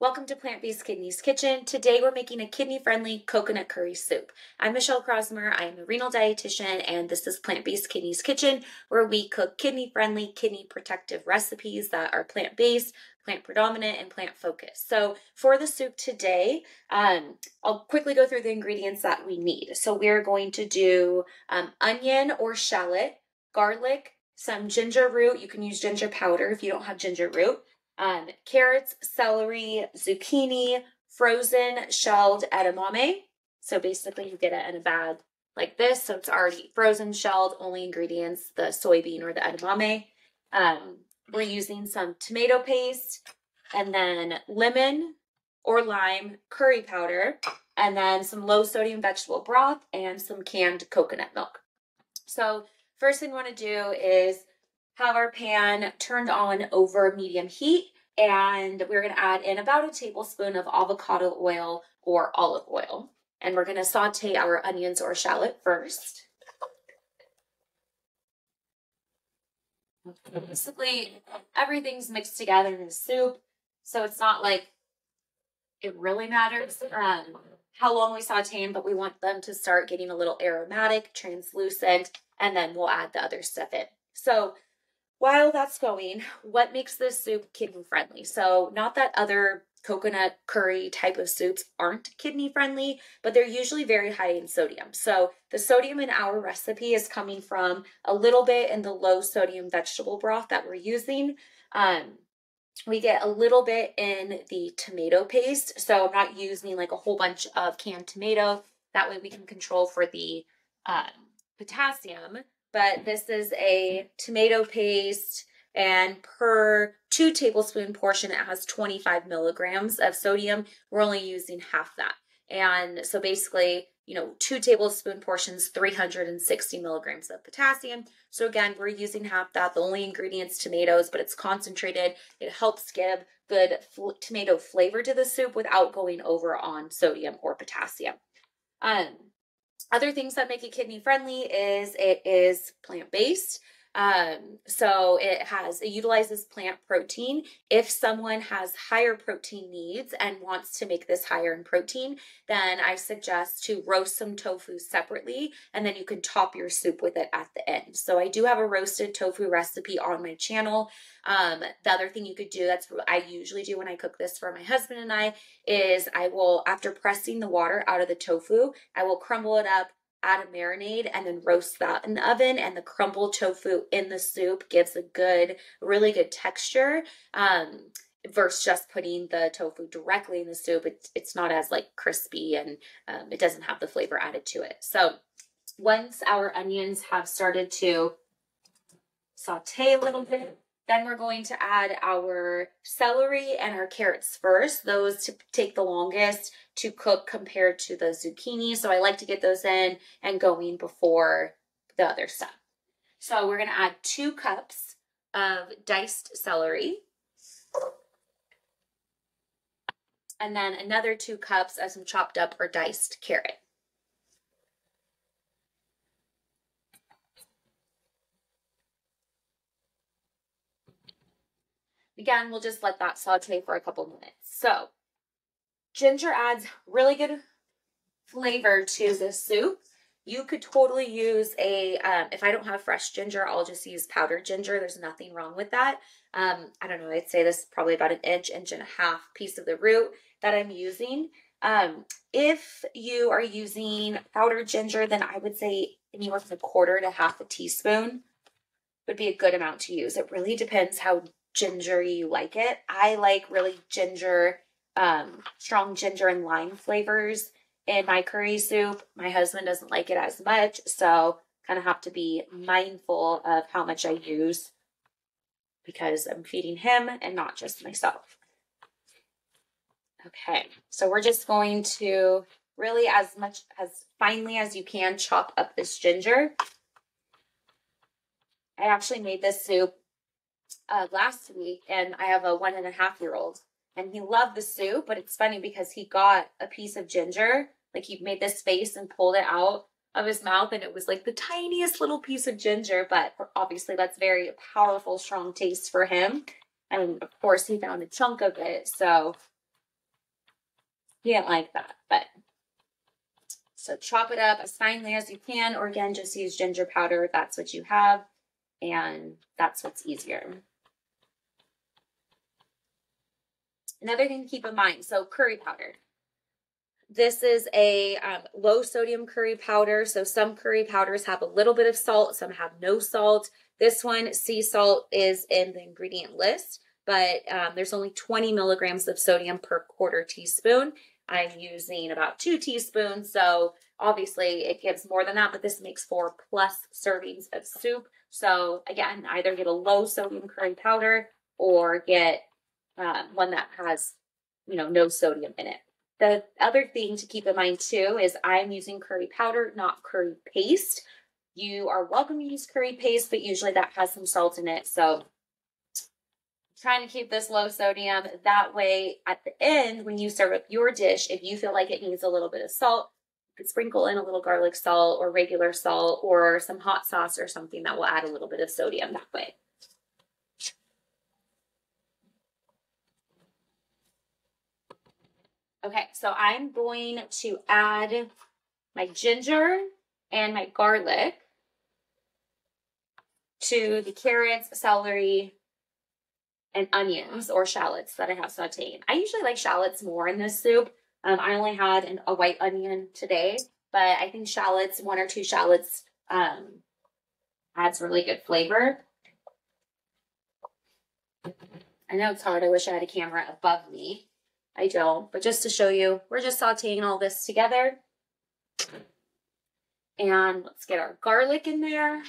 Welcome to Plant-Based Kidneys Kitchen. Today we're making a kidney-friendly coconut curry soup. I'm Michelle Crosmer. I am a renal dietitian, and this is Plant-Based Kidneys Kitchen, where we cook kidney-friendly, kidney-protective recipes that are plant-based, plant-predominant, and plant-focused. So for the soup today, I'll quickly go through the ingredients that we need. So we're going to do onion or shallot, garlic, some ginger root. You can use ginger powder if you don't have ginger root. Carrots, celery, zucchini, frozen shelled edamame. So basically you get it in a bag like this. So it's already frozen shelled, only ingredients, the soybean or the edamame. We're using some tomato paste and then lemon or lime curry powder, and then some low sodium vegetable broth and some canned coconut milk. So first thing we want to do is have our pan turned on over medium heat, and we're going to add in about a tablespoon of avocado oil or olive oil. And we're going to saute our onions or shallot first. Basically, everything's mixed together in the soup, so it's not like it really matters how long we saute them, but we want them to start getting a little aromatic, translucent, and then we'll add the other stuff in. So while that's going, what makes this soup kidney friendly? So not that other coconut curry type of soups aren't kidney friendly, but they're usually very high in sodium. So the sodium in our recipe is coming from a little bit in the low sodium vegetable broth that we're using. We get a little bit in the tomato paste. So I'm not using like a whole bunch of canned tomato. That way we can control for the potassium. But this is a tomato paste, and per 2 tablespoon portion, it has 25 milligrams of sodium. We're only using half that. And so basically, you know, 2 tablespoon portions, 360 milligrams of potassium. So again, we're using half that. The only ingredient's tomatoes, but it's concentrated. It helps give good tomato flavor to the soup without going over on sodium or potassium. Other things that make it kidney friendly is it is plant-based. So it utilizes plant protein. If someone has higher protein needs and wants to make this higher in protein, then I suggest to roast some tofu separately, and then you can top your soup with it at the end. So I do have a roasted tofu recipe on my channel. The other thing you could do, that's what I usually do when I cook this for my husband and I, is I will, after pressing the water out of the tofu, I will crumble it up, add a marinade, and then roast that in the oven, and the crumbled tofu in the soup gives a good, really good texture versus just putting the tofu directly in the soup. It's not as like crispy, and it doesn't have the flavor added to it. So once our onions have started to saute a little bit, then we're going to add our celery and our carrots first. Those take the longest to cook compared to the zucchini. So I like to get those in and going before the other stuff. So we're gonna add 2 cups of diced celery, and then another 2 cups of some chopped up or diced carrot. Again, we'll just let that saute for a couple minutes. So ginger adds really good flavor to this soup. You could totally use a, if I don't have fresh ginger, I'll just use powdered ginger. There's nothing wrong with that. I don't know, I'd say this is probably about an inch, inch and a half piece of the root that I'm using. If you are using powdered ginger, then I would say anywhere from 1/4 to half a teaspoon would be a good amount to use. It really depends how gingery you like it. I like really ginger, strong ginger and lime flavors in my curry soup. My husband doesn't like it as much, so kind of have to be mindful of how much I use because I'm feeding him and not just myself. Okay, so we're just going to really, as much as finely as you can, chop up this ginger. I actually made this soup last week, and I have a 1.5-year-old, and he loved the soup. But it's funny because he got a piece of ginger, like he made this face and pulled it out of his mouth, and it was like the tiniest little piece of ginger. But obviously that's very powerful, strong taste for him. And of course he found a chunk of it. So He didn't like that, but so chop it up as finely as you can, or again, just use ginger powder if that's what you have, and that's what's easier. Another thing to keep in mind, so curry powder. This is a low sodium curry powder. So some curry powders have a little bit of salt, some have no salt. This one, sea salt, is in the ingredient list, but there's only 20 milligrams of sodium per quarter teaspoon. I'm using about 2 teaspoons, so obviously it gives more than that, but this makes 4+ servings of soup. So again, either get a low sodium curry powder or get one that has, you know, no sodium in it. The other thing to keep in mind too is I'm using curry powder, not curry paste. You are welcome to use curry paste, but usually that has some salt in it. So trying to keep this low sodium. That way at the end, when you serve up your dish, if you feel like it needs a little bit of salt, you could sprinkle in a little garlic salt or regular salt or some hot sauce or something that will add a little bit of sodium that way. Okay, so I'm going to add my ginger and my garlic to the carrots, celery, and onions or shallots that I have sauteed. I usually like shallots more in this soup. I only had a white onion today, but I think shallots, 1 or 2 shallots, adds really good flavor. I know it's hard. I wish I had a camera above me. I don't, but just to show you, we're just sauteing all this together. And let's get our garlic in there.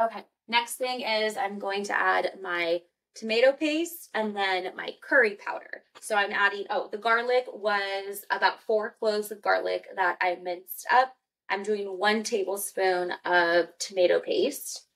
Okay, next thing is I'm going to add my tomato paste and then my curry powder. So I'm adding, oh, the garlic was about 4 cloves of garlic that I minced up. I'm doing 1 tablespoon of tomato paste.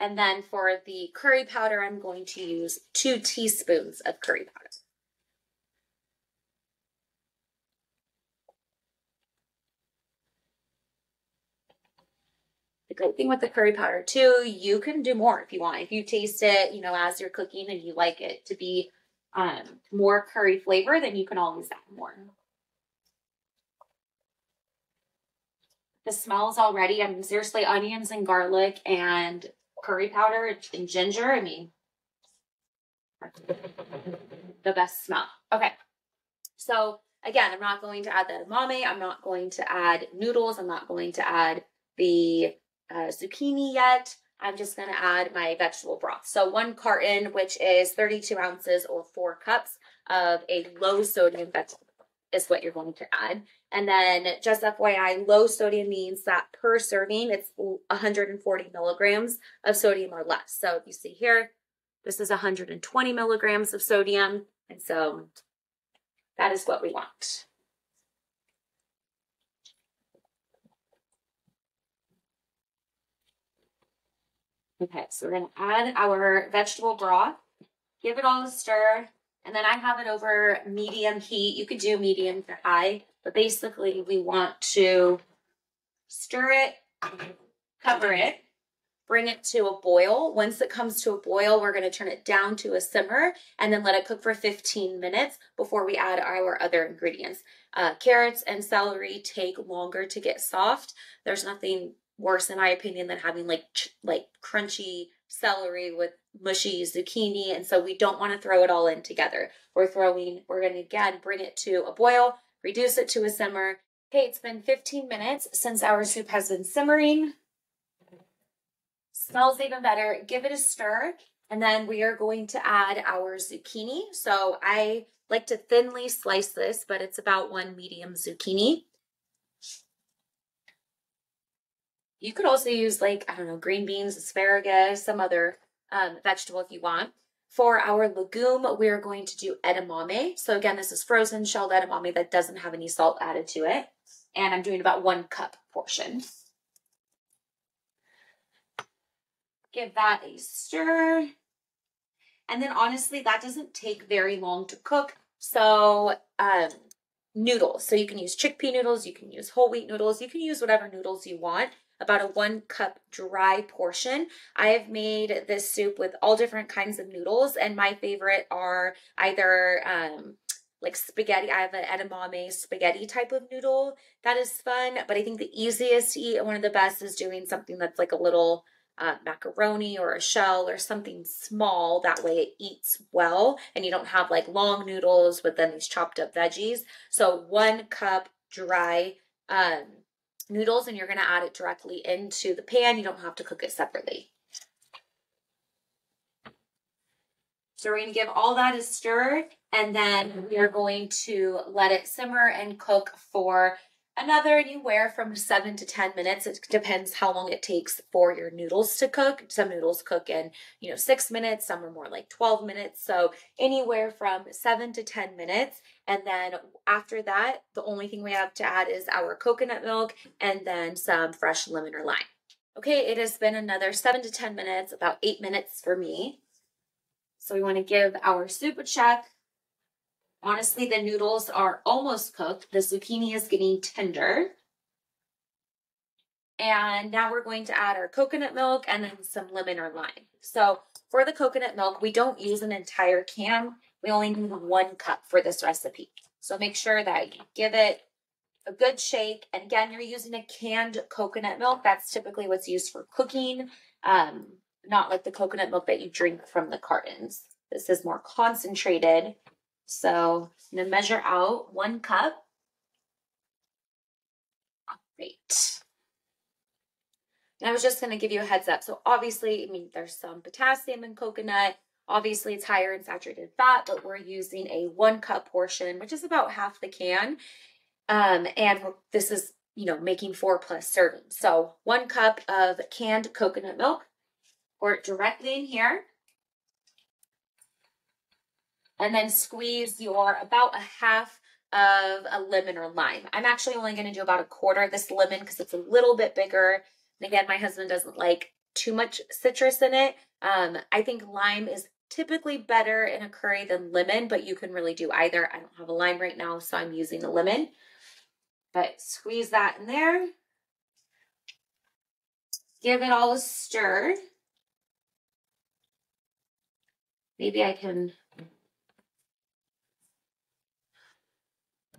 And then for the curry powder, I'm going to use 2 teaspoons of curry powder. Great thing with the curry powder too, you can do more if you want. If you taste it, you know, as you're cooking and you like it to be more curry flavor, then you can always add more. The smells already, I mean, seriously, onions and garlic and curry powder and ginger, I mean, the best smell. Okay, so again, I'm not going to add the edamame. I'm not going to add noodles. I'm not going to add the zucchini yet. I'm just going to add my vegetable broth. So 1 carton, which is 32 ounces or 4 cups of a low sodium vegetable is what you're going to add. And then just FYI, low sodium means that per serving, it's 140 milligrams of sodium or less. So if you see here, this is 120 milligrams of sodium. And so that is what we want. Okay, so we're going to add our vegetable broth, give it all a stir, and then I have it over medium heat. You could do medium to high, but basically we want to stir it, cover it, bring it to a boil. Once it comes to a boil, we're going to turn it down to a simmer and then let it cook for 15 minutes before we add our other ingredients. Carrots and celery take longer to get soft. There's nothing worse in my opinion than having like crunchy celery with mushy zucchini, and so we don't want to throw it all in together. We're going to again bring it to a boil, reduce it to a simmer. Okay, it's been 15 minutes since our soup has been simmering. Smells even better. Give it a stir, and then we are going to add our zucchini. So I like to thinly slice this, but it's about 1 medium zucchini. You could also use like, I don't know, green beans, asparagus, some other vegetable if you want. For our legume, we're going to do edamame. So again, this is frozen shelled edamame that doesn't have any salt added to it. And I'm doing about 1 cup portion. Give that a stir. And then honestly, that doesn't take very long to cook. So noodles. So you can use chickpea noodles, you can use whole wheat noodles, you can use whatever noodles you want. About a 1 cup dry portion. I have made this soup with all different kinds of noodles, and my favorite are either like spaghetti. I have an edamame spaghetti type of noodle that is fun, but I think the easiest to eat and one of the best is doing something that's like a little macaroni or a shell or something small. That way it eats well and you don't have like long noodles with then these chopped up veggies. So 1 cup dry noodles, and you're going to add it directly into the pan. You don't have to cook it separately. So we're going to give all that a stir, and then we're going to let it simmer and cook for another anywhere from 7 to 10 minutes. It depends how long it takes for your noodles to cook. Some noodles cook in, 6 minutes. Some are more like 12 minutes. So anywhere from 7 to 10 minutes. And then after that, the only thing we have to add is our coconut milk and then some fresh lemon or lime. Okay, it has been another 7 to 10 minutes, about 8 minutes for me. So we want to give our soup a check. Honestly, the noodles are almost cooked. The zucchini is getting tender. And now we're going to add our coconut milk and then some lemon or lime. So for the coconut milk, we don't use an entire can. We only need 1 cup for this recipe. So make sure that you give it a good shake. And again, you're using a canned coconut milk. That's typically what's used for cooking, not like the coconut milk that you drink from the cartons. This is more concentrated. So I'm going to measure out 1 cup. All right. And I was just going to give you a heads up. So obviously, there's some potassium in coconut. Obviously, it's higher in saturated fat, but we're using a 1 cup portion, which is about half the can. And this is, making 4+ servings. So 1 cup of canned coconut milk. Pour it directly in here. And then squeeze your about 1/2 of a lemon or lime. I'm actually only going to do about 1/4 of this lemon because it's a little bit bigger. And again, my husband doesn't like too much citrus in it. I think lime is typically better in a curry than lemon, but you can really do either. I don't have a lime right now, so I'm using the lemon. But squeeze that in there. Give it all a stir. Maybe I can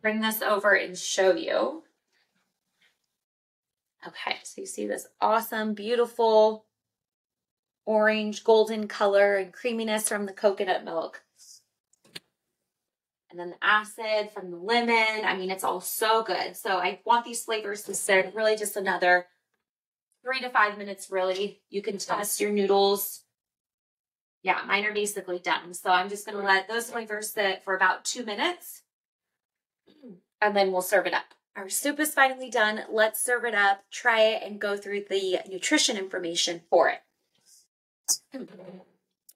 bring this over and show you. Okay, so you see this awesome, beautiful orange, golden color and creaminess from the coconut milk. And then the acid from the lemon. It's all so good. So I want these flavors to sit really just another 3 to 5 minutes, really. You can test your noodles. Yeah, mine are basically done. So I'm just going to let those flavors sit for about 2 minutes. And then we'll serve it up. Our soup is finally done. Let's serve it up, try it, and go through the nutrition information for it.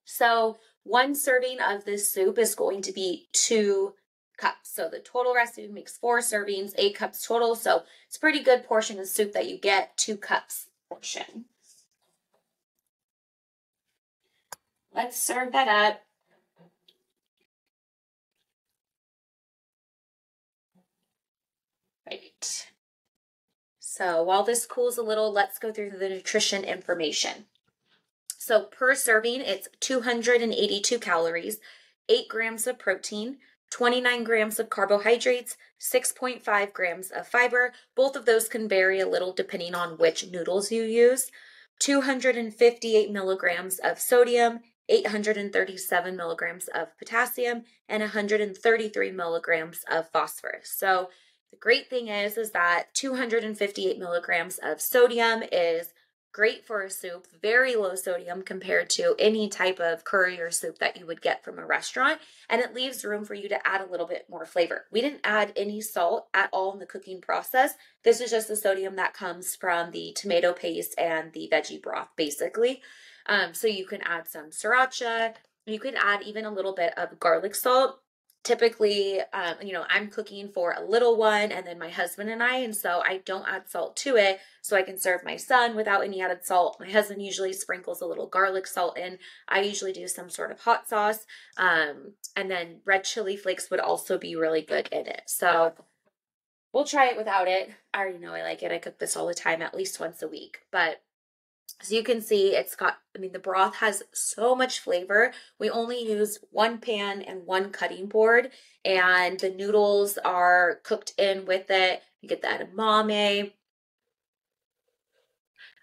So 1 serving of this soup is going to be 2 cups. So the total recipe makes 4 servings, 8 cups total. So it's a pretty good portion of soup that you get, 2 cups portion. Let's serve that up. Right. So while this cools a little, let's go through the nutrition information. So per serving, it's 282 calories, 8 grams of protein, 29 grams of carbohydrates, 6.5 grams of fiber. Both of those can vary a little depending on which noodles you use. 258 milligrams of sodium, 837 milligrams of potassium, and 133 milligrams of phosphorus. So the great thing is that 258 milligrams of sodium is great for a soup, very low sodium compared to any type of curry or soup that you would get from a restaurant, and it leaves room for you to add a little bit more flavor. We didn't add any salt at all in the cooking process. This is just the sodium that comes from the tomato paste and the veggie broth, basically. So you can add some sriracha. You could add even a little bit of garlic salt. Typically, you know, I'm cooking for a little one and then my husband and I, and so I don't add salt to it so I can serve my son without any added salt. My husband usually sprinkles a little garlic salt in. I usually do some sort of hot sauce, and then red chili flakes would also be really good in it. So we'll try it without it. I already know I like it. I cook this all the time, at least once a week, but so you can see it's got, I mean, the broth has so much flavor. We only use one pan and one cutting board, and the noodles are cooked in with it. You get that edamame. I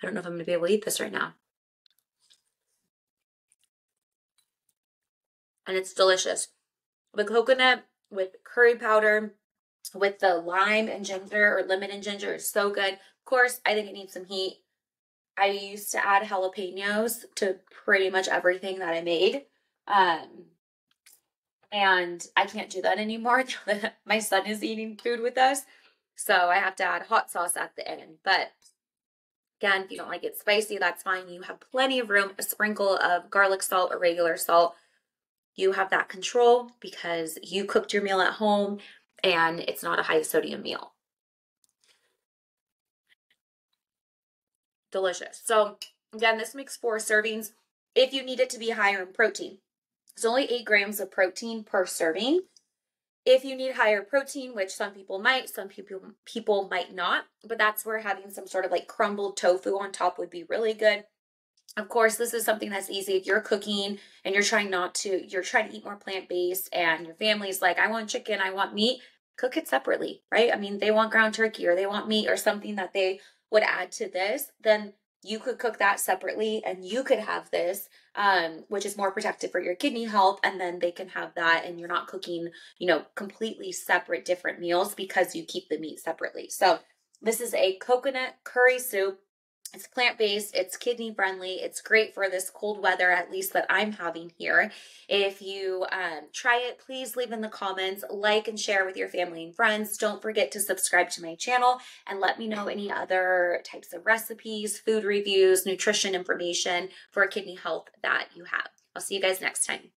don't know if I'm gonna be able to eat this right now. And it's delicious. The coconut with curry powder, with the lime and ginger, or lemon and ginger, is so good. Of course, I think it needs some heat. I used to add jalapenos to pretty much everything that I made. And I can't do that anymore. My son is eating food with us, so I have to add hot sauce at the end. But again, if you don't like it spicy, that's fine. You have plenty of room, a sprinkle of garlic salt or regular salt. You have that control because you cooked your meal at home and it's not a high sodium meal. Delicious. So again, this makes 4 servings if you need it to be higher in protein. It's only 8 grams of protein per serving. If you need higher protein, which some people might, some people might not, but that's where having some sort of like crumbled tofu on top would be really good. Of course, this is something that's easy if you're cooking and you're trying not to, you're trying to eat more plant-based and your family's like, I want chicken, I want meat. Cook it separately, right? I mean, they want ground turkey or they want meat or something that they would add to this, then you could cook that separately and you could have this, which is more protective for your kidney health. And then they can have that and you're not cooking, you know, completely separate different meals because you keep the meat separately. So this is a coconut curry soup. It's plant-based, it's kidney friendly. It's great for this cold weather, at least that I'm having here. If you try it, please leave in the comments, like and share with your family and friends. Don't forget to subscribe to my channel and let me know any other types of recipes, food reviews, nutrition information for kidney health that you have. I'll see you guys next time.